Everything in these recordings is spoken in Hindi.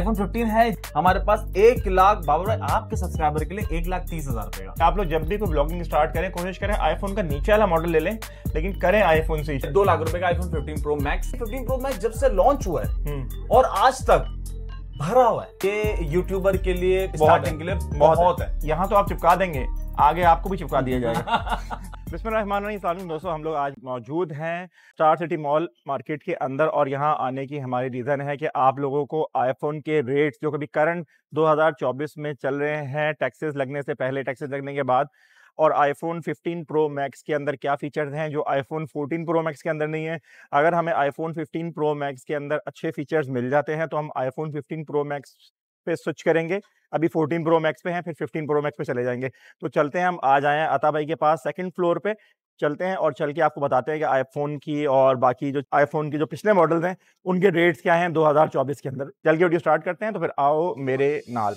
iPhone 15 है हमारे पास 1 लाख बाबा भाई आपके सब्सक्राइबर के लिए 1,30,000 रुपए का। आप लोग जब भी कोई ब्लॉगिंग स्टार्ट करें कोशिश करें iPhone का नीचे वाला मॉडल ले लें, लेकिन करें iPhone से। 2 लाख रुपए का iPhone 15 Pro Max। 15 Pro Max जब से लॉन्च हुआ है और आज तक भरा हुआ है। ये यूट्यूबर के लिए स्टार्टिंग के लिए बहुत है। यहाँ तो आप चिपका देंगे, आगे आपको भी चिपका दिया जाएगा। बिस्मिल्लाहिर्रहमानिर्रहीम दोस्तों, हम लोग आज मौजूद हैं स्टार सिटी मॉल मार्केट के अंदर और यहाँ आने की हमारी रीज़न है कि आप लोगों को आईफोन के रेट्स जो कभी करंट 2024 में चल रहे हैं, टैक्सेस लगने से पहले, टैक्सेस लगने के बाद, और iPhone 15 Pro Max के अंदर क्या फीचर्स हैं जो iPhone 14 Pro Max के अंदर नहीं है। अगर हमें iPhone 15 Pro Max के अंदर अच्छे फीचर्स मिल जाते हैं तो हम iPhone 15 Pro Max पे स्विच करेंगे। अभी 14 Pro Max पे हैं, फिर 15 Pro Max पे चले जाएंगे। तो चलते हैं, हम आज आए हैं अता भाई के पास सेकंड फ्लोर पे, चलते हैं और चल के आपको बताते हैं कि आईफोन की और बाकी जो आईफोन के जो पिछले मॉडल्स हैं उनके रेट्स क्या हैं 2024 के अंदर। चल के वीडियो स्टार्ट करते हैं, तो फिर आओ मेरे नाल।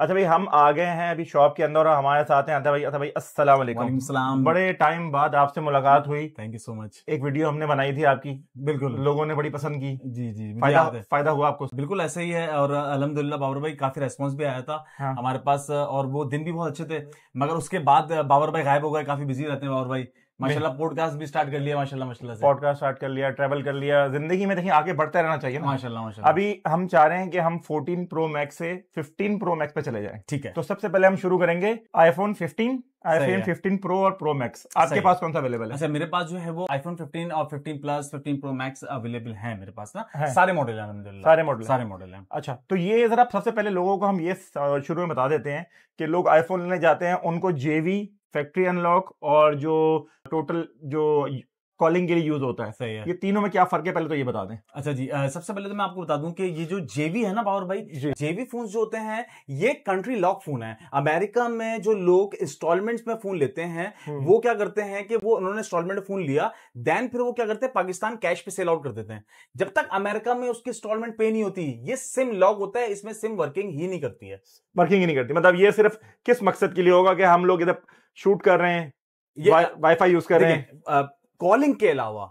अच्छा भाई, हम आ गए हैं अभी शॉप के अंदर और हमारे साथ हैं अता भाई। अस्सलाम वालेकुम। बड़े टाइम बाद आपसे मुलाकात हुई। Thank you so much. एक वीडियो हमने बनाई थी आपकी, बिल्कुल लोगों ने बड़ी पसंद की। जी जी, फायदा हुआ आपको? बिल्कुल ऐसे ही है और अल्हम्दुलिल्लाह बाबर भाई काफी रेस्पॉन्स भी आया था हमारे पास और वो दिन भी बहुत अच्छे थे। मगर उसके बाद बाबर भाई गायब हो गए, काफी बिजी रहते हैं बाबर भाई। माशाल्लाह पॉडकास्ट भी स्टार्ट कर लिया, माशाल्लाह पॉडकास्ट स्टार्ट कर लिया, ट्रैवल कर लिया। जिंदगी में देखिए आगे बढ़ते रहना चाहिए ना। माशाल्लाह। अभी हम चाह रहे हैं कि हम 14 Pro Max से 15 Pro Max पे चले जाएं। ठीक है, तो सबसे पहले हम शुरू करेंगे iPhone 15, iPhone 15 Pro और Pro Max। आपके पास कौन सा अवेलेबल है? अच्छा, मेरे पास जो है वो iPhone 15 और 15 Plus, 15 Pro Max अवेलेबल है मेरे पास ना। सारे मॉडल हैं। अच्छा, तो ये जरा सबसे पहले लोगों को हम ये शुरू में बता देते हैं कि लोग आईफोन लेने जाते हैं, उनको जेवी, फैक्ट्री अनलॉक और जो टोटल जो कॉलिंग के लिए यूज होता है, सही है, ये तीनों में क्या फर्क है पहले तो ये बता दें। अच्छा जी, सबसे पहले तो मैं आपको बता दूं कि ये जो जेवी है ना बाबर भाई, जेवी फोन जो होते हैं ये कंट्री लॉक फोन है। अमेरिका में जो लोग इंस्टॉलमेंट्स में फोन लेते हैं वो क्या करते हैं कि वो उन्होंने इंस्टॉलमेंट फोन लिया, देन फिर वो क्या करते हैं पाकिस्तान कैश पे सेल आउट कर देते हैं। जब तक अमेरिका में उसकी इंस्टॉलमेंट पे नहीं होती, ये सिम लॉक होता है, इसमें सिम वर्किंग ही नहीं करती। मतलब ये सिर्फ किस मकसद के लिए होगा कि हम लोग इधर शूट कर रहे हैं, वाईफाई यूज कर रहे हैं, कॉलिंग के अलावा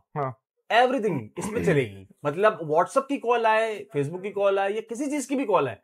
एवरीथिंग इसमें चलेगी। मतलब व्हाट्सएप की कॉल आए, फेसबुक की कॉल आए या किसी चीज की भी कॉल आए,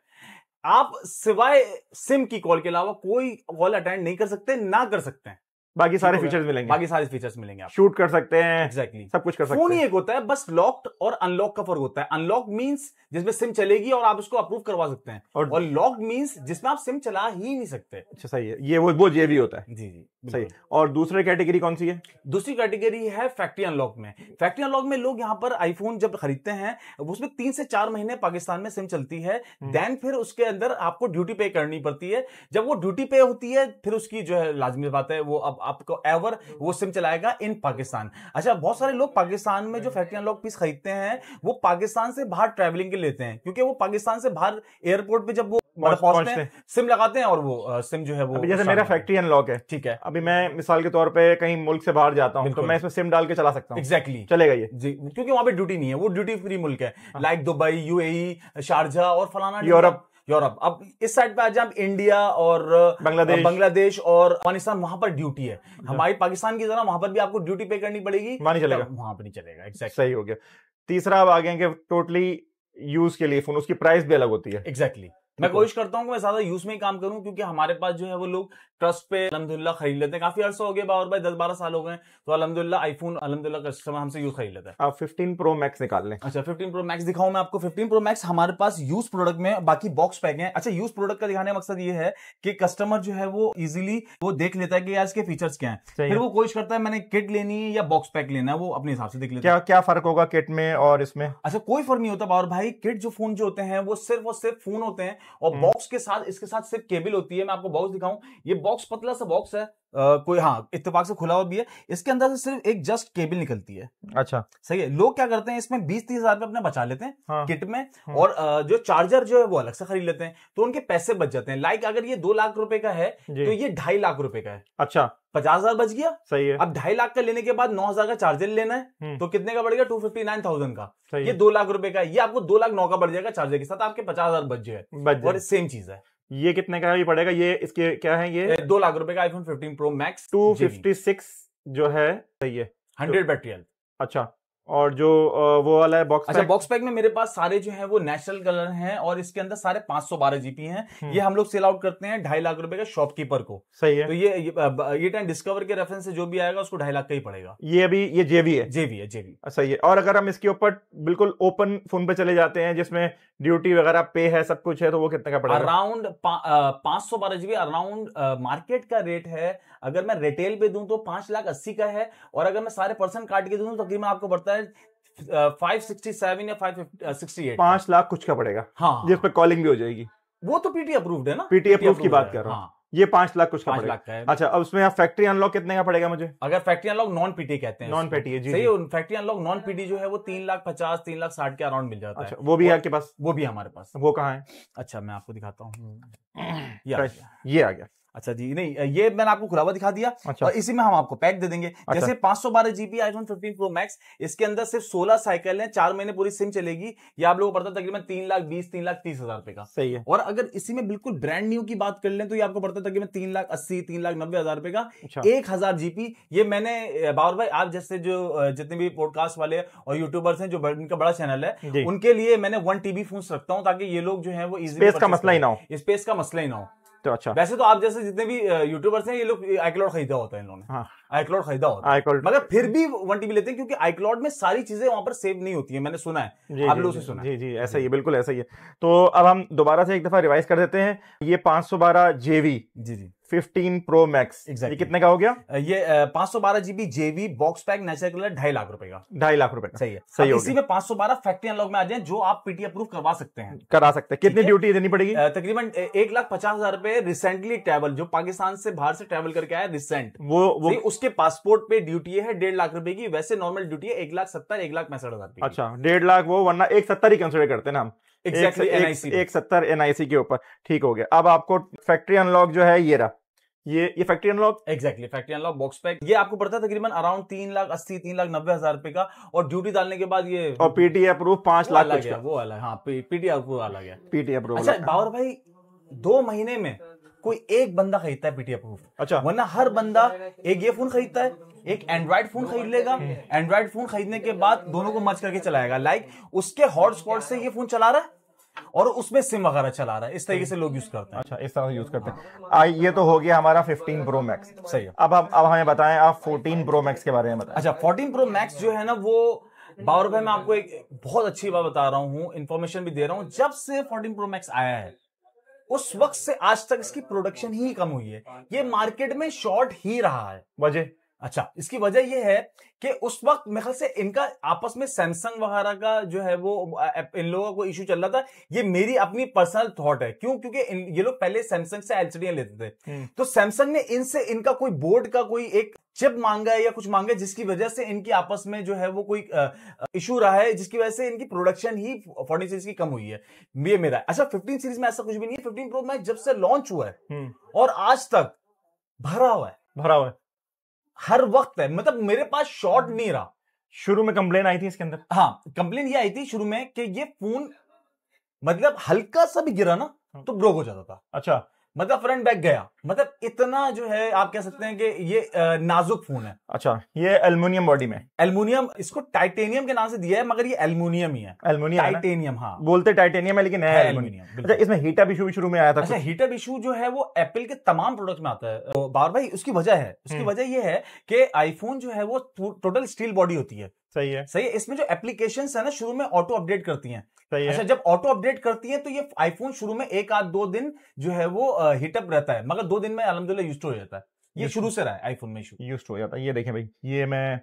आप सिवाय सिम की कॉल के अलावा कोई कॉल अटेंड नहीं कर सकते, ना कर सकते हैं। बाकी सारे फीचर्स मिलेंगे। आप शूट कर सकते हैं, एग्जैक्टली सब कुछ कर सकते हैं। फोन ही एक होता है, बस लॉक्ड और अनलॉक का फर्क होता है। अनलॉक मींस जिसमें सिम चलेगी और आप उसको अप्रूव करवा सकते हैं, और लॉक्ड मींस जिसमें आप सिम चला ही नहीं सकते। अच्छा, सही है, ये वो जेवी होता है। जी जी, सही। और दूसरी कैटेगरी कौन सी है? दूसरी कैटेगरी है फैक्ट्री अनलॉक में। फैक्ट्री अनलॉक में लोग यहाँ पर आईफोन जब खरीदते हैं उसमें 3 से 4 महीने पाकिस्तान में सिम चलती है, देन फिर उसके अंदर आपको ड्यूटी पे करनी पड़ती है। जब वो ड्यूटी पे होती है फिर उसकी जो है लाजमी बात है वो आपको एवर वो सिम चलाएगा इन पाकिस्तान। अच्छा, बहुत सारे लोग पाकिस्तान में जो फैक्ट्री अनलॉक पीस खरीदते हैं वो पाकिस्तान से बाहर ट्रैवलिंग के लेते हैं, क्योंकि वो पाकिस्तान से बाहर एयरपोर्ट पे जब वो पहुंचते हैं सिम लगाते हैं और वो सिम जो है वो जैसे मेरा फैक्ट्री अनलॉक है, ठीक है, अभी मैं मिसाल के तौर पे कहीं मुल्क से बाहर जाता हूं तो मैं इसमें सिम डाल के चला सकता हूं। एग्जैक्टली, चलेगा ये जी, क्योंकि वहां पे ड्यूटी नहीं है, वो ड्यूटी फ्री मुल्क है। लाइक दुबई, यूएई, शारजा और फलाना यूरोप। अब इस साइड पे आ जाए, इंडिया और बांग्लादेश और अफगानिस्तान, वहां पर ड्यूटी है। हमारी पाकिस्तान की तरह वहां पर भी आपको ड्यूटी पे करनी पड़ेगी, वहां पर नहीं चलेगा। एग्जैक्ट, सही हो गया। तीसरा अब आ गए कि टोटली यूज के लिए फोन, उसकी प्राइस भी अलग होती है। एग्जैक्टली, मैं कोशिश करता हूँ कि मैं ज्यादा यूज में ही काम करूँ, क्योंकि हमारे पास जो है वो लोग ट्रस्ट पे अल्हम्दुलिल्लाह खरीद लेते हैं। काफी अर्सा हो गया बाबर भाई, 10-12 साल हो गए, तो अल्हम्दुलिल्लाह आईफोन अल्हम्दुलिल्लाह कस्टमर हमसे यूज खरीद लेता है। आप 15 Pro Max निकाल लें। अच्छा, 15 Pro Max दिखाऊं मैं आपको। 15 Pro Max हमारे पास यूज प्रोडक्ट में, बाकी बॉक्स पैक है। अच्छा, यूज प्रोडक्ट का दिखाने का मकसद ये है कि कस्टमर जो है वो इजिली वो देख लेता है कि यार इसके फीचर्स क्या है, फिर वो कोशिश करता है मैंने किट लेनी है या बॉक्स पैक लेना है, वो अपने हिसाब से देख लेता है। क्या फर्क होगा किट में और इसमें? अच्छा, कोई फर्क नहीं होता बाबर भाई। किट जो फोन जो होते हैं वो सिर्फ फोन होते हैं, और बॉक्स के साथ इसके साथ सिर्फ केबल होती है। मैं आपको बॉक्स दिखाऊं, ये बॉक्स पतला सा बॉक्स है, कोई हाँ इत्तेफाक से खुला हुआ भी है, इसके अंदर से सिर्फ एक जस्ट केबल निकलती है। अच्छा, सही है। लोग क्या करते हैं इसमें 20-30 हजार रुपए अपने बचा लेते हैं किट में, और जो चार्जर जो है वो अलग से खरीद लेते हैं, तो उनके पैसे बच जाते हैं। लाइक अगर ये 2 लाख रुपए का है तो ये 2.5 लाख रुपए का है। अच्छा, 50,000 बच गया। सही है। अब 2.5 लाख का लेने के बाद 9,000 का चार्जर लेना है, तो कितने का बढ़ेगा? 259,000 का। ये 2 लाख रुपए का, ये आपको 2,09,000 का बढ़ जाएगा चार्जर के साथ, आपके 50,000 बच जाए। और सेम चीज है, ये कितने का ये पड़ेगा? ये इसके क्या है, ये 2 लाख रुपए का iPhone 15 Pro Max 256 जो है, सही है, 100 बैटरी अच्छा, और जो वो वाला है बॉक्स पैक। अच्छा, बॉक्स पैक में मेरे पास सारे जो है वो नेचुरल कलर हैं और इसके अंदर सारे 512 जीबी हैं। ये हम लोग सेल आउट करते हैं 2.5 लाख रुपए का शॉपकीपर को। सही है। तो ये ईट एंड डिस्कवर के रेफरेंस से जो भी आएगा उसको 2.5 लाख का ही पड़ेगा। ये अभी ये जेवी है, जेवी है, जेवी। सही है। और अगर हम इसके ऊपर बिल्कुल ओपन फोन पे चले जाते हैं जिसमें ड्यूटी वगैरह पे है, सब कुछ है, तो वो कितने का पड़ेगा? अराउंड 512 जीबी अराउंड मार्केट का रेट है। अगर मैं रिटेल पे दूं तो 5,80,000 का है, और अगर मैं सारे परसेंट काट के दूं तो तकरीबन आपको बढ़ता है 567 या 568। 5 लाख कुछ का पड़ेगा। हाँ, जिस पे कॉलिंग भी हो जाएगी। वो तो पीटी अप्रूव्ड है ना, पीटी अप्रूव्ड की बात कर रहा हूँ। ये 5 लाख कुछ का पड़ेगा। 5 लाख का है। अच्छा, अब उसमें फैक्ट्री अनलॉक कितने का पड़ेगा मुझे? अगर फैक्ट्री अनलॉक नॉन पीटी कहते हैं, नॉन पीटी है, सही। फैक्ट्री अनलॉक नॉन पीटी जो है वो 3,50,000 3,60,000 के अराउंड मिल जाता है। वो भी है आपके पास? वो भी हमारे पास। वो कहाँ है? अच्छा, मैं आपको दिखाता हूँ। ये आ गया। अच्छा जी, नहीं ये मैंने आपको खुलावा दिखा दिया। अच्छा। और इसी में हम आपको पैक दे देंगे। अच्छा। जैसे 512 जीबी आईफोन 15 प्रो मैक्स, इसके अंदर सिर्फ 16 साइकिल हैं, 4 महीने पूरी सिम चलेगी। ये आप लोगों को पड़ता है तकरीबन 3,20,000 3,30,000 रुपए का। सही है। और अगर इसी में बिल्कुल ब्रांड न्यू की बात कर लें तो ये आपको पड़ता है तकरीबन 3,80,000 3,90,000 रुपए का। 1,000 जीबी। ये मैंने बाबर भाई, आप जैसे जो जितने भी पॉडकास्ट वाले और यूट्यूबर्स हैं, जो इनका बड़ा चैनल है, उनके लिए मैंने 1 TB फोन रखता हूँ ताकि ये लोग जो है वो स्पेस का मसला ही ना हो, स्पेस का मसला ही ना हो। तो अच्छा, वैसे तो आप जैसे जितने भी यूट्यूबर्स हैं ये लोग आईक्लाउड खरीदा होता है इन्होंने। हाँ। आईक्लाउड खरीदा होता है, मगर फिर भी 1 TB लेते हैं क्योंकि आईक्लाउड में सारी चीजें वहां पर सेव नहीं होती है। मैंने सुना है, आप लोगों से सुना है। जी जी, ऐसा ही है, बिल्कुल ऐसा ही है। तो अब हम दोबारा से एक दफा रिवाइज कर देते हैं। ये 512 जेवी 15 Pro Max ये कितने का हो गया? ये 512 GB JV box pack natural colour 2.5 lakh रुपए का। 2.5 लाख रुपए का। सही है, सही। इसी में 512 फैक्ट्री अनलॉक में आ जाए जो आप पीटी अप्रूव करवा सकते हैं, करा सकते हैं। कितनी ड्यूटी देनी पड़ेगी? तकरीबन 1,50,000 रुपए। रिसेंटली ट्रैवल, जो पाकिस्तान से बाहर से ट्रैवल करके आया रिसेंट, वो उसके पासपोर्ट पे ड्यूटी है 1.5 लाख रुपए की। वैसे नॉर्मल ड्यूटी है 1,70,000 1,65,000। अच्छा, 1.5 लाख वो, वरना 1,70,000 ही कंसिडर करते ना हम। एग्जैक्टली, 1,70,000 एनआईसी के ऊपर। ठीक हो गया। अब आपको फैक्ट्री अनलॉक जो है ये रहा, ये factory unlock. Exactly, factory unlock box pack ये आपको पड़ता है तकरीबन अराउंड 3,80,000 3,90,000 रुपए का, और ड्यूटी डालने के बाद ये और पीटी अप्रूव 5 लाख लग गया। वो अलग, हाँ, पीटी अप्रूव अलग है, पीटी अप्रूव। अच्छा बाबर भाई, 2 महीने में कोई एक बंदा खरीदता है पीटी अप्रूव। अच्छा। वरना हर बंदा एक ये फोन खरीदता है, एक एंड्रॉइड फोन खरीद लेगा, एंड्रॉइड फोन खरीदने के बाद दोनों को मर्ज करके चलाएगा। लाइक उसके हॉटस्पॉट से ये फोन चला रहा है और उसमें सिम वगैरह चला रहा है। इस तरीके से लोग यूज करते हैं। अच्छा, इस तरह से यूज करते हैं। ये तो हो गया हमारा 15 Pro Max। सही है। अब हमें बताएं आप 14 Pro Max के बारे में बताएं। अच्छा, 14 Pro Max जो है ना, वो बाबर भाई मैं आपको एक बहुत अच्छी बात बता रहा हूँ, इन्फॉर्मेशन भी दे रहा हूँ। जब से 14 Pro Max आया है उस वक्त से आज तक इसकी प्रोडक्शन ही कम हुई है। ये मार्केट में शॉर्ट ही रहा है। वजह? अच्छा, इसकी वजह यह है कि उस वक्त मेरे ख्याल से इनका आपस में सैमसंग वगैरह का जो है वो इन लोगों का कोई इशू चल रहा था। ये मेरी अपनी पर्सनल थॉट है। क्यों? क्योंकि ये लोग पहले सैमसंग से LCD लेते थे, तो सैमसंग ने इनसे इनका कोई बोर्ड का कोई एक चिप मांगा है या कुछ मांगा है, जिसकी वजह से इनकी आपस में जो है वो कोई इशू रहा है, जिसकी वजह से इनकी प्रोडक्शन ही 14 सीरीज की कम हुई है। ये मेरा। अच्छा, 15 सीरीज में ऐसा कुछ भी नहीं है। 15 प्रो मैक्स जब से लॉन्च हुआ है और आज तक भरा हुआ है, भरा हुआ है हर वक्त है। मतलब मेरे पास शॉर्ट नहीं रहा। शुरू में कंप्लेन आई थी इसके अंदर। हाँ, कंप्लेन ये आई थी शुरू में कि ये फोन मतलब हल्का सा भी गिरा ना तो ब्रोक हो जाता था। अच्छा, मतलब फ्रंट बैक गया, मतलब इतना जो है आप कह सकते हैं कि ये नाजुक फोन है। अच्छा, ये एल्युमिनियम बॉडी में, एल्युमिनियम, इसको टाइटेनियम के नाम से दिया है मगर ये एल्युमिनियम ही है। Aluminium, titanium. हाँ, बोलते टाइटेनियम है लेकिन है एल्युमिनियम। अच्छा, इसमें हीटअप इशू भी शुरू में आया था। अच्छा, हीटअप इशू जो है वो एप्पल के तमाम प्रोडक्ट में आता है बाबर भाई। उसकी वजह है, उसकी वजह यह है कि आईफोन जो है वो टोटल स्टील बॉडी होती है। सही है, सही है। इसमें जो एप्लीकेशंस है ना, शुरू में ऑटो अपडेट करती हैं। सही है। अच्छा, जब ऑटो अपडेट करती हैं तो ये आईफोन शुरू में 1-2 दिन जो है वो हीटअप रहता है, मगर 2 दिन में अलहमदुलिल्लाह यूज्ड हो जाता है। ये शुरू से रहा है आईफोन में, यूज्ड हो जाता है। ये देखें भाई, ये मैं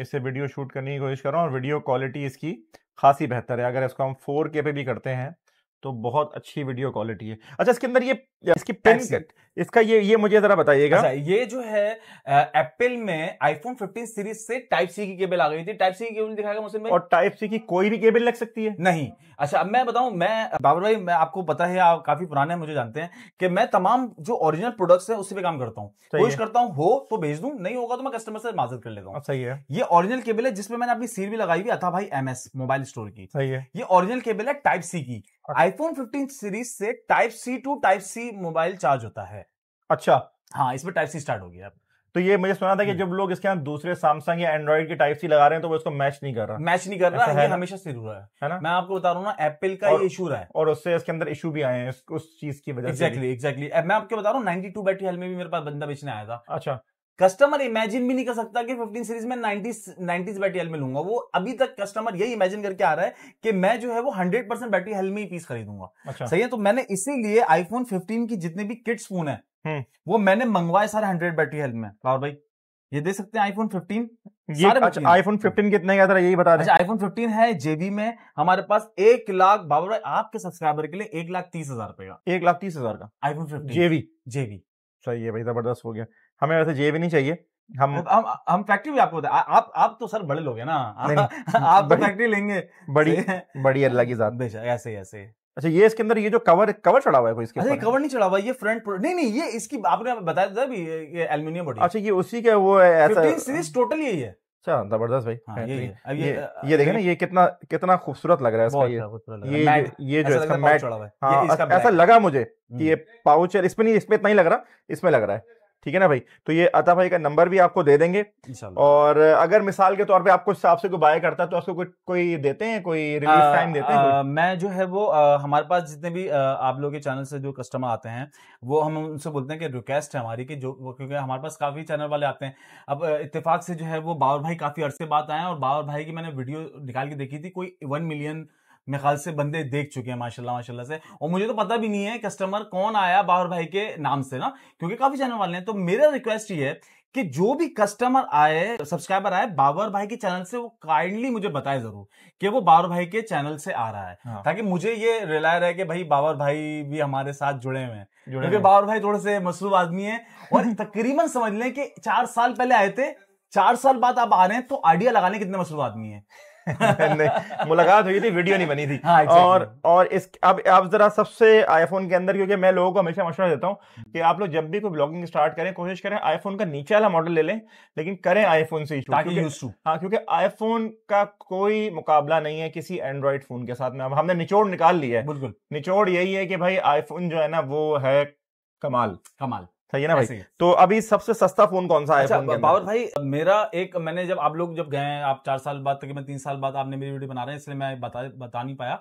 इससे वीडियो शूट करने की कोशिश कर रहा हूँ और वीडियो क्वालिटी इसकी खासी बेहतर है। अगर इसको हम 4K पे भी करते हैं तो बहुत अच्छी वीडियो क्वालिटी है। अच्छा, इसके अंदर ये इसकी पिन कट, इसका ये मुझे जरा बताइएगा। अच्छा, ये जो है एप्पल में आईफोन 15 सीरीज से टाइप C की केबल आ गई थी। टाइप C की केबल दिखाएगा मुझसे में, और टाइप C की कोई भी केबल लग सकती है? नहीं। अच्छा, अब मैं बताऊं, मैं बाबर भाई, मैं आपको पता है आप काफी पुराने मुझे जानते हैं कि मैं तमाम जो ओरिजिनल प्रोडक्ट्स है उसी पे काम करता हूँ। कोशिश करता हूँ, हो तो भेज दूं, नहीं होगा तो मैं कस्टमर से माजरत कर लेता हूँ। सही है। ये ओरिजिनल केबल है जिसमें मैंने अपनी सील भी लगाई हुई, अता भाई MS मोबाइल स्टोर की। सही है। ये ओरिजिनल केबल है टाइप C की। आईफोन 15 सीरीज से type C to type C mobile charge होता है। अच्छा, हाँ, इसमें टाइप C स्टार्ट हो गया। तो तो ये मुझे सुना था कि जब लोग इसके दूसरे सैमसंग या एंड्रॉइड के टाइप सी लगा रहे हैं तो वो इसको मैच नहीं कर रहा है, ये हमेशा से हुआ है ना। मैं आपको बता रहा हूँ ना, एप्पल का ये इशू रहा है और उससे इसके अंदर इशू भी आए हैं उस चीज की वजह से। एग्जैक्टली मैं आपको बता रहा हूँ 92 बैटरी हेल्थ में भी मेरे पास बंदा बेचने आया था। अच्छा, कस्टमर इमेजिन भी नहीं कर सकता कि 15 सीरीज में 90 बैटरी हेल्थ में लूंगा। वो अभी तक कस्टमर यही इमेजिन करके आ रहा है कि मैं जो है वो 100% बैटरी हेल्थ में ही पीस खरीदूंगा। अच्छा। सही है, तो मैंने इसीलिए आईफोन 15 की जितने भी किड्स फोन है वो मैंने मंगवाए सारे 100 बैटरी हेल्थ में। और भाई ये दे सकते हैं आईफोन 15। आईफोन 15 कितने का था यही बता दें। आईफोन 15 है जेबी में हमारे पास 1 लाख, बाबू भाई आपके सब्सक्राइबर के लिए 1,30,000 रुपए का, 1,30,000 का आईफोन 15 जेबी। सही है भाई, जबरदस्त हो गया। हमें वैसे जेबी नहीं चाहिए, हम फैक्ट्री भी आपको होता है। आप तो सर बड़े लोग हैं ना, आप फैक्ट्री लेंगे। बड़ी अल्लाह की जात, ऐसे। अच्छा, ये इसके अंदर ये जो कवर चढ़ा हुआ है कोई इसके ऊपर? कवर नहीं चढ़ा हुआ, ये फ्रंट नहीं, ये इसकी आपने बताया था भी, ये एल्युमिनियम बॉडी। अच्छा, ये उसी का वो है, 15 सीरीज टोटल यही है। अच्छा, जबरदस्त भाई। ये देखे ना, ये कितना खूबसूरत लग रहा है इसका। ये जो इसका मैट ऐसा लगा मुझे कि ये पाउच है, इसमें इतना ही लग रहा, इसमें लग रहा है। ठीक है ना भाई, तो ये अता भाई का नंबर भी आपको दे देंगे। और अगर मिसाल के तौर पे आपको आपसे कोई बाय करता है तो आपको कोई देते हैं, कोई रिलीज टाइम देते हैं? मैं जो है वो हमारे पास जितने भी आप लोगों के चैनल से जो कस्टमर आते हैं वो हम उनसे बोलते हैं कि रिक्वेस्ट है हमारी कि जो, क्योंकि हमारे पास काफी चैनल वाले आते हैं। अब इत्तेफाक से जो है वो बावर भाई काफी अरसे बाद आए हैं और बावर भाई की मैंने वीडियो निकाल के देखी थी, कोई 1 मिलियन मेरे ख्याल से बंदे देख चुके हैं माशाल्लाह से। और मुझे तो पता भी नहीं है कस्टमर कौन आया बाबर भाई के नाम से ना, क्योंकि काफी चैनल वाले हैं। तो मेरा रिक्वेस्ट ये है कि जो भी कस्टमर आए, सब्सक्राइबर आए बाबर भाई के चैनल से, वो काइंडली मुझे बताए जरूर कि वो बाबर भाई के चैनल से आ रहा है। हाँ। ताकि मुझे ये रिलाय रहे कि भाई बाबर भाई भी हमारे साथ जुड़े हुए हैं, क्योंकि बाबर भाई थोड़े से मसरूफ आदमी है और तकरीबन समझ लें कि 4 साल पहले आए थे, 4 साल बाद आप आ रहे हैं, तो आइडिया लगा लें कितने मसरूफ आदमी है। मुलाकात हुई थी, वीडियो नहीं बनी थी। हाँ, और इस अब आप जरा सबसे आईफोन के अंदर, क्योंकि मैं लोगों को हमेशा मशवरा देता हूं कि आप लोग जब भी कोई ब्लॉगिंग स्टार्ट करें कोशिश करें आईफोन का नीचे वाला मॉडल ले लें, लेकिन करें आईफोन से ही शुरू। हाँ, क्योंकि आईफोन का कोई मुकाबला नहीं है किसी एंड्रॉइड फोन के साथ में। अब हमने निचोड़ निकाल लिया है, बिल्कुल निचोड़ यही है कि भाई आईफोन जो है ना वो है कमाल। सही है ना भाई। तो अभी सबसे सस्ता फोन कौन सा है? अच्छा, बाबर भाई मेरा एक, मैंने जब आप लोग जब गए, आप 4 साल बाद, तकरीबन 3 साल बाद आपने मेरी वीडियो बना रहे हैं, इसलिए मैं बता नहीं पाया।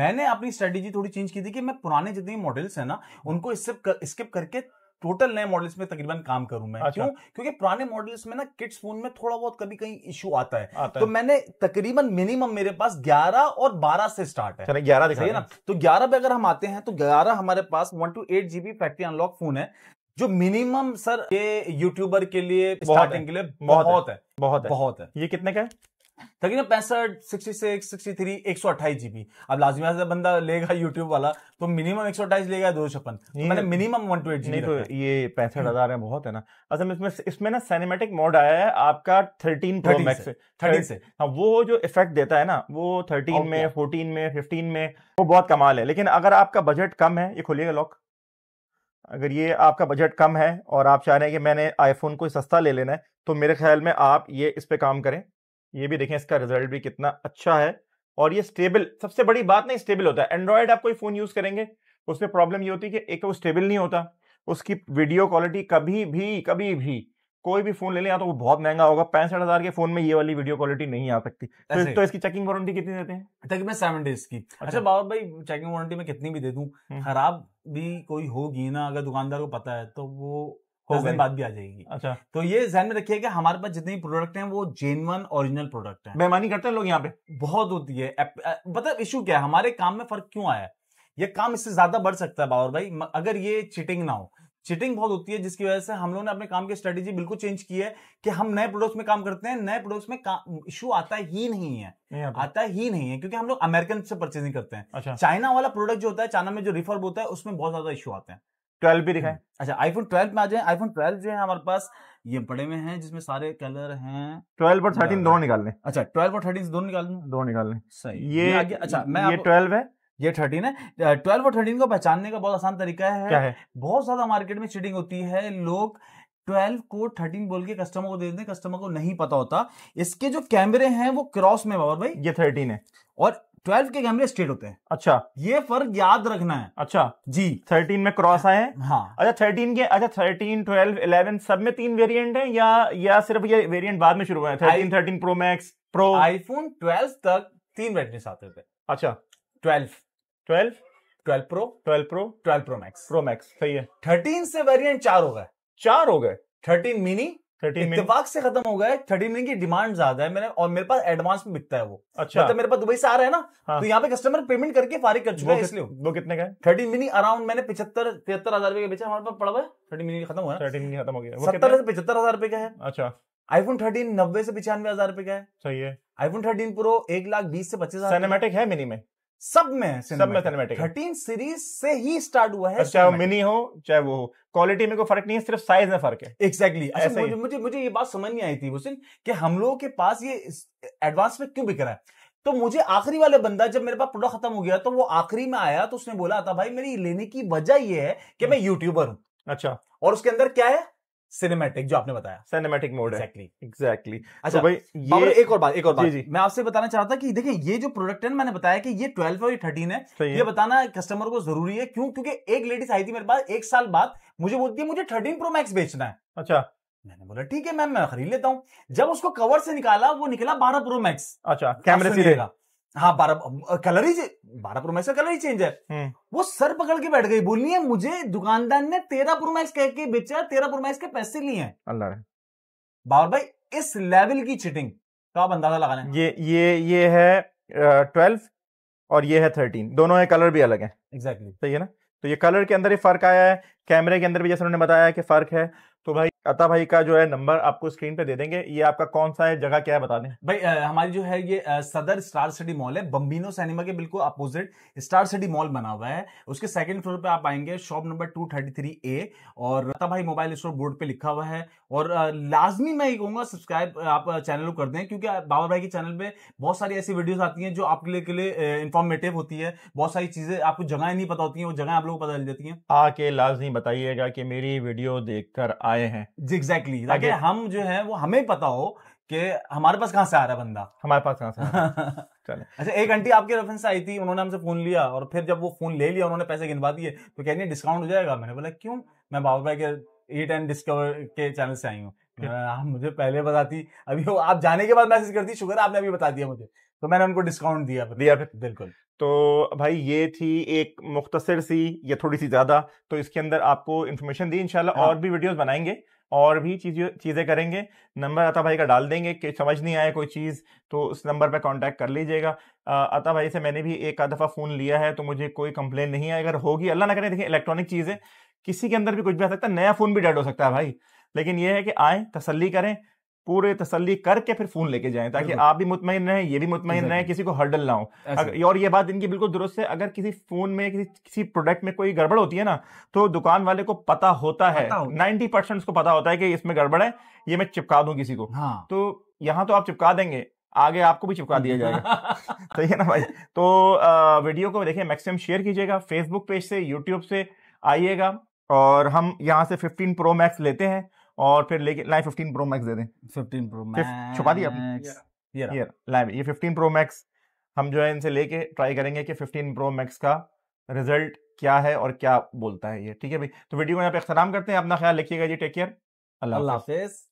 मैंने अपनी स्ट्रेटेजी थोड़ी चेंज की थी कि मैं पुराने जितने मॉडल्स हैं ना उनको स्किप करके टोटल नए मॉडल्स में तकरीबन काम करूं मैं। अच्छा। क्यों? क्योंकि पुराने मॉडल्स में ना किड्स फोन में थोड़ा बहुत कभी कहीं इशू आता है। तो मैंने तकरीबन मिनिमम मेरे पास 11 और 12 से स्टार्ट है। 11 दिखाइए ना, तो 11 पे अगर हम आते हैं तो 11 हमारे पास 128GB फैक्ट्री अनलॉक फोन है, जो मिनिमम सर ये यूट्यूबर के लिए स्टार्टिंग के लिए बहुत है। ये कितने का है? तकरीबन 65, 66, 63, 128 GB। अब लाजमी से बंदा लेगा यूट्यूब वाला तो मिनिमम 128 लेगा, 256। मैंने मिनिमम 128 GB। तो ये 65,000 है, बहुत है ना। असल में इसमें ना सिनेमैटिक मोड आया है आपका 13 प्रो मैक्स से। हाँ, वो जो इफेक्ट देता है ना वो 13 में, 14 में, 15 में, वो बहुत कमाल है। लेकिन अगर आपका बजट कम है, ये खोलिएगा लॉक, अगर ये आपका बजट कम है और आप चाह रहे हैं कि मैंने आईफोन को सस्ता ले लेना है, तो मेरे ख्याल में आप ये इस पे काम करें। ये भी देखें, इसका रिजल्ट भी कितना अच्छा है और ये स्टेबल, सबसे बड़ी बात नहीं, स्टेबल होता है। एंड्रॉयड आप कोई फ़ोन यूज़ करेंगे उसमें प्रॉब्लम ये होती है कि एक तो वो स्टेबल नहीं होता, उसकी वीडियो क्वालिटी कभी भी कोई भी फोन ले लें, या तो वो बहुत महंगा होगा। 65,000 के फोन में ये वाली वीडियो क्वालिटी नहीं आ सकती। तो इसकी चेकिंग वारंटी कितनी देते हैं? तकरीबन 7 डेज की। अच्छा बाबर भाई, चेकिंग वारंटी में कितनी भी दे दूं, खराब भी कोई होगी ना, अगर दुकानदार को पता है तो वो 10 दिन बाद भी आ जाएगी। अच्छा, तो ये ध्यान में रखिएगा, हमारे पास जितने प्रोडक्ट हैं वो जेन्युइन ओरिजिनल प्रोडक्ट हैं। बेईमानी करते हैं लोग यहाँ पे, बहुत होती है। मतलब इशू क्या है, हमारे काम में फर्क क्यों आया? ये काम इससे ज्यादा बढ़ सकता है बाबर भाई, अगर ये चीटिंग ना हो। चीटिंग बहुत होती है, जिसकी वजह से हम लोगों ने अपने काम की स्ट्रेटेजी बिल्कुल चेंज की है कि हम नए प्रोडक्ट्स में काम करते हैं। नए प्रोडक्ट्स में इशू आता ही नहीं है, क्योंकि हम लोग अमेरिकन से परचेजिंग करते हैं। अच्छा। चाइना वाला प्रोडक्ट जो होता है, चाइना में जो रिफर्ब होता है, उसमें बहुत ज्यादा इशू आते हैं। 12 भी दिखाएं। अच्छा, आईफोन 12 में आ जाए। आईफोन 12 जो है हमारे पास ये बड़े में है, जिसमें सारे कलर हैं। 12 और 13 दोनों निकालने। अच्छा, 12 और 13 दोनों निकालने। सही, ये अच्छा, मैं 12 है, ये 13 है। 12 और 13 को पहचानने का बहुत आसान तरीका है, क्या है? बहुत ज्यादा मार्केट में चीटिंग होती है, लोग 12 को 13 बोल के कस्टमर को दे देते हैं, कस्टमर को नहीं पता होता। इसके जो कैमरे हैं वो क्रॉस में, बाबर भाई ये 13 है और 12 के कैमरे स्ट्रेट होते हैं। अच्छा, ये फर्क याद रखना है। अच्छा जी, 13 में क्रॉस आए हैं। हाँ। अच्छा 13 के, अच्छा 13, 12, 11 सब में तीन वेरिएंट हैं या सिर्फ ये वेरिएंट बाद में शुरू हुए हैं? 13, 13 प्रो मैक्स, प्रो। आईफोन 12 तक तीन ब्राइटनेस आते थे। अच्छा 12, 12 pro, 12 pro, 12 pro max, pro max, सही है। 13 से वेरिएंट चार हो गए, चार हो गए। 13 मिनी, 13 इत्तेफाक से खत्म हो गए। 13 मिनी की डिमांड ज्यादा है, मैंने और मेरे पास एडवांस में बिकता है वो। अच्छा, मतलब मेरे पास दुबई से आ रहा है ना। हाँ। तो यहाँ पे कस्टमर पेमेंट करके फारिग कर चुका है, इसलिए वो कितने का है? 13 मिनी अराउंड मैंने 75-73 हजार रुपए के बेचा, हमारे पास पड़ा हुआ है। 13 मिनी खत्म हुआ है, 13 मिनी खत्म हो गया, 70 से 75 हजार रुपए का है। अच्छा, आईफोन 13 90 से 95 हजार रुपए का है, सही है। आईफोन 13 प्रो 1,20,000 से 25,000। सिनेमैटिक है मिनी में? सब में सिनेमैटिक। 13 सीरीज से ही स्टार्ट हुआ है, चाहे वो मिनी हो चाहे वो हो। क्वालिटी में कोई फर्क नहीं है, सिर्फ साइज में फर्क है। एग्जैक्टली। अच्छा, मुझे ये बात समझ नहीं आई थी हुसैन कि हम लोगों के पास ये एडवांस में क्यों बिक रहा है। तो मुझे आखिरी वाले बंदा, जब मेरे पास प्रोडक्ट खत्म हो गया तो वो आखिरी में आया, तो उसने बोला था भाई मेरी लेने की वजह ये है कि मैं यूट्यूबर हूँ। अच्छा, और उसके अंदर क्या है? सिनेमैटिक, जो आपने बताया सिनेमैटिक मोड। एग्जैक्टली। अच्छा भाई, ये एक और बात जी। मैं आपसे बताना चाहता कि देखिए ये जो प्रोडक्ट है, मैंने बताया कि ये 12 और ये 13 है, ये बताना कस्टमर को जरूरी है। क्यों? क्योंकि एक लेडीज आई थी मेरे पास 1 साल बाद, मुझे बोलती है मुझे 13 प्रो मैक्स बेचना है। अच्छा, मैंने बोला ठीक है मैम मैं खरीद लेता हूँ। जब उसको कवर से निकाला, वो निकला 12 प्रो मैक्स। अच्छा, कैमरे सीधे। हाँ, 12 कलर ही, 12 प्रो मैक्स का कलर ही चेंज है। वो सर पकड़ के बैठ गई, बोली है मुझे दुकानदार ने 13 प्रो मैक्स कह के बेचा, 13 प्रो मैक्स के पैसे लिए हैं। अल्लाह बाबर भाई, इस लेवल की चीटिंग तो आप अंदाजा लगा लें। ये है 12 और ये है 13, दोनों है, कलर भी अलग है। एग्जैक्टली, सही है ना। तो ये कलर के अंदर ही फर्क आया है, कैमरे के अंदर भी जैसे उन्होंने बताया कि फर्क है। तो भाई अता भाई का जो है नंबर आपको स्क्रीन पे दे देंगे। ये आपका कौन सा है, जगह क्या है, बता दें भाई। हमारी जो है ये सदर स्टार सिटी मॉल है, बम्बिनो सिनेमा के बिल्कुल अपोजिट स्टार सिटी मॉल बना हुआ है। उसके सेकंड फ्लोर पे आप आएंगे, शॉप नंबर 233A, और अता भाई मोबाइल स्टोर बोर्ड पे लिखा हुआ है। और लाजमी मैं ये कहूंगा सब्सक्राइब आप चैनल को कर दें, क्योंकि बाबर भाई के चैनल पे बहुत सारी ऐसी वीडियोज आती हैं जो आपके लिए इंफॉर्मेटिव होती है। बहुत सारी चीजें आपको जगह नहीं पता होती है, वो जगह आप लोग पता चल जाती है। आके लाजमी बताइएगा कि मेरी वीडियो देखकर आए हैं। जी एग्जैक्टली, ताकि हम जो है वो हमें पता हो कि हमारे पास कहां से आ रहा है बंदा, हमारे पास कहां से आ रहा है। अच्छा, एक आंटी आपके रेफरेंस आई थी, उन्होंने हमसे फोन लिया, और फिर जब वो फोन ले लिया, उन्होंने पैसे गिनवा दिए, तो कह रही है डिस्काउंट हो जाएगा। मैंने बोला क्यों? मैं बाबर भाई के ईट एंड डिस्कवर के चैनल से आई हूँ, आप मुझे पहले बताती, अभी वो आप जाने के बाद मैसेज करती, शुगर आपने अभी बता दिया मुझे, तो मैंने उनको डिस्काउंट दिया। बिल्कुल। तो भाई ये थी एक मुख्तसर सी, या थोड़ी सी ज्यादा, तो इसके अंदर आपको इन्फॉर्मेशन दी। इंशाल्लाह और भी वीडियोस बनाएंगे और भी चीजें करेंगे। नंबर अता भाई का डाल देंगे कि समझ नहीं आया कोई चीज़ तो उस नंबर पर कांटेक्ट कर लीजिएगा। अता भाई से मैंने भी एक आध दफ़ा फ़ोन लिया है, तो मुझे कोई कंप्लेन नहीं आई। अगर होगी, अल्लाह ना करे, देखिए इलेक्ट्रॉनिक चीज़ है, किसी के अंदर भी कुछ भी आ सकता है, नया फ़ोन भी डेड हो सकता है भाई। लेकिन यह है कि आएँ, तसल्ली करें, पूरे तसल्ली करके फिर फोन लेके जाएं, ताकि आप भी मुतमईन रहें, ये भी मुतमईन रहें, किसी को हर्डल ना हो। और ये बात इनकी बिल्कुल दुरुस्त है, अगर किसी फोन में किसी प्रोडक्ट में कोई गड़बड़ होती है ना, तो दुकान वाले को पता होता है, 90% उसको पता होता है कि इसमें गड़बड़ है, ये मैं चिपका दूं किसी को। हाँ। तो यहाँ तो आप चिपका देंगे, आगे आपको भी चिपका दिया जाएगा, सही है ना भाई। तो वीडियो को देखिए, मैक्सिमम शेयर कीजिएगा, फेसबुक पेज से, यूट्यूब से आइएगा, और हम यहाँ से 15 प्रो मैक्स लेते हैं, और फिर लेके लाइव 15 प्रो मैक्स दे दें। 15 प्रो मैक्स छुपा दिया आपने, ये लाइव ये 15 प्रो मैक्स हम जो है इनसे लेके ट्राई करेंगे कि 15 प्रो मैक्स का रिजल्ट क्या है और क्या बोलता है ये। ठीक है भाई, तो वीडियो में आप इख्तिताम करते हैं। अपना ख्याल रखिएगा जी, टेक केयर, अल्लाह हाफिज़।